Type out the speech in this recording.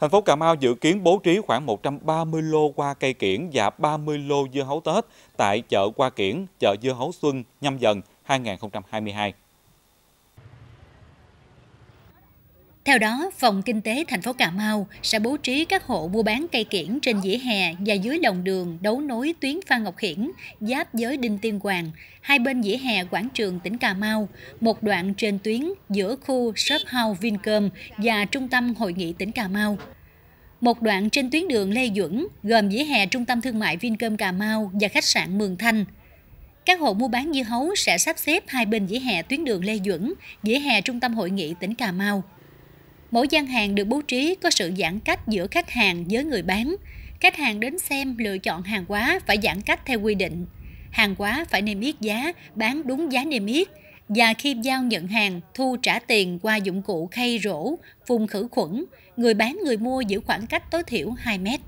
Thành phố Cà Mau dự kiến bố trí khoảng 130 lô hoa cây kiển và 30 lô dưa hấu Tết tại chợ hoa kiển, chợ dưa hấu xuân Nhâm Dần 2022. Theo đó, Phòng Kinh tế thành phố Cà Mau sẽ bố trí các hộ mua bán cây kiển trên vỉa hè và dưới lòng đường đấu nối tuyến Phan Ngọc Hiển, giáp với Đinh Tiên Hoàng, hai bên vỉa hè quảng trường tỉnh Cà Mau, một đoạn trên tuyến giữa khu shop house Vincom và trung tâm hội nghị tỉnh Cà Mau. Một đoạn trên tuyến đường Lê Duẩn gồm vỉa hè trung tâm thương mại Vincom Cà Mau và khách sạn Mường Thanh. Các hộ mua bán dưa hấu sẽ sắp xếp hai bên vỉa hè tuyến đường Lê Duẩn, vỉa hè trung tâm hội nghị tỉnh Cà Mau. Mỗi gian hàng được bố trí có sự giãn cách giữa khách hàng với người bán. Khách hàng đến xem lựa chọn hàng hóa phải giãn cách theo quy định. Hàng hóa phải niêm yết giá, bán đúng giá niêm yết. Và khi giao nhận hàng, thu trả tiền qua dụng cụ khay rổ, phun khử khuẩn, người bán người mua giữ khoảng cách tối thiểu 2 mét.